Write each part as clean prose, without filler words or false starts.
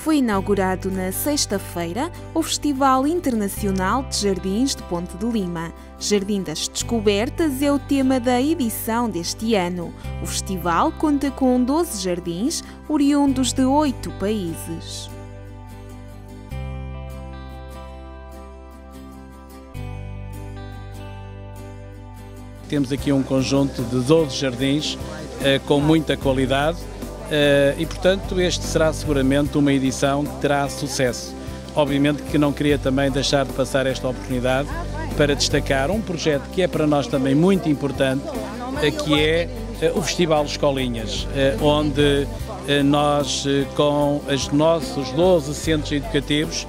foi inaugurado na sexta-feira o Festival Internacional de Jardins de Ponte de Lima. Jardim das Descobertas é o tema da edição deste ano. O festival conta com 12 jardins, oriundos de 8 países. Temos aqui um conjunto de 12 jardins com muita qualidade e, portanto, este será seguramente uma edição que terá sucesso. Obviamente que não queria também deixar de passar esta oportunidade para destacar um projeto que é para nós também muito importante, que é o Festival Escolinhas, onde nós, com os nossos 12 centros educativos,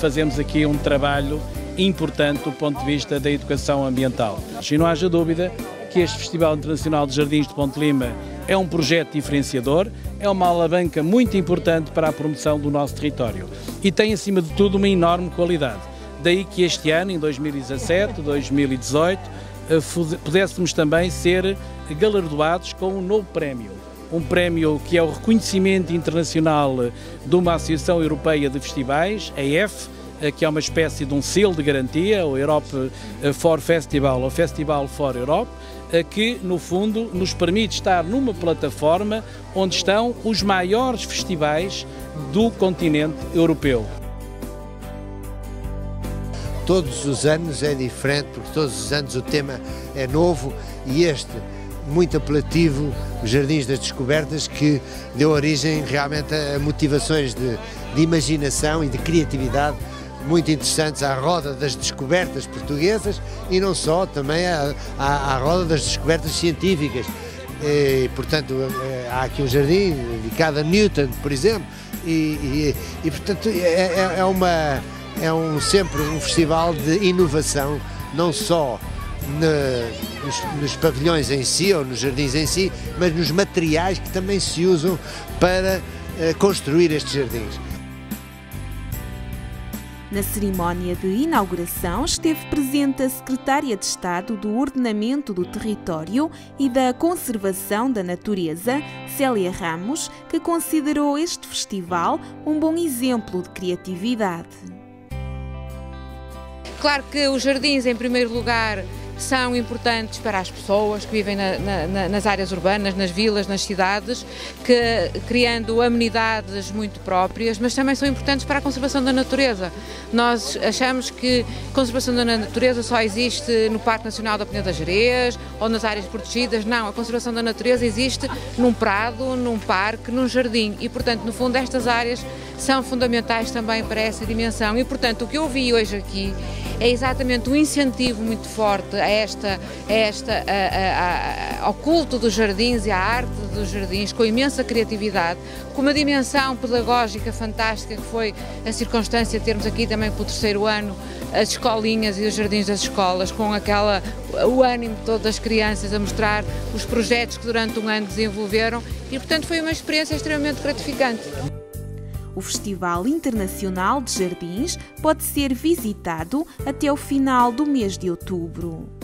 fazemos aqui um trabalho importante do ponto de vista da educação ambiental. E não haja dúvida que este Festival Internacional de Jardins de Ponte de Lima é um projeto diferenciador, é uma alavanca muito importante para a promoção do nosso território e tem, acima de tudo, uma enorme qualidade. Daí que este ano, em 2017, 2018, pudéssemos também ser galardoados com um novo prémio. Um prémio que é o reconhecimento internacional de uma Associação Europeia de Festivais, a EF, que é uma espécie de um selo de garantia, o Europe for Festival, ou Festival for Europe, que, no fundo, nos permite estar numa plataforma onde estão os maiores festivais do continente europeu. Todos os anos é diferente, porque todos os anos o tema é novo, e este muito apelativo, os Jardins das Descobertas, que deu origem realmente a motivações de imaginação e de criatividade muito interessantes à roda das descobertas portuguesas e não só, também à roda das descobertas científicas. E, portanto, há aqui um jardim dedicado a Newton, por exemplo, e portanto sempre um festival de inovação, não só nos pavilhões em si ou nos jardins em si, mas nos materiais que também se usam para construir estes jardins. Na cerimónia de inauguração esteve presente a Secretária de Estado do Ordenamento do Território e da Conservação da Natureza, Célia Ramos, que considerou este festival um bom exemplo de criatividade. Claro que os jardins, em primeiro lugar, são importantes para as pessoas que vivem nas áreas urbanas, nas vilas, nas cidades, criando amenidades muito próprias, mas também são importantes para a conservação da natureza. Nós achamos que a conservação da natureza só existe no Parque Nacional da Peneda-Gerês ou nas áreas protegidas. Não, a conservação da natureza existe num prado, num parque, num jardim e, portanto, no fundo, estas áreas são fundamentais também para essa dimensão e, portanto, o que eu vi hoje aqui é exatamente um incentivo muito forte ao culto dos jardins e à arte dos jardins, com imensa criatividade, com uma dimensão pedagógica fantástica, que foi a circunstância de termos aqui também para o terceiro ano as escolinhas e os jardins das escolas, com o ânimo de todas as crianças a mostrar os projetos que durante um ano desenvolveram e, portanto, foi uma experiência extremamente gratificante. O Festival Internacional de Jardins pode ser visitado até o final do mês de outubro.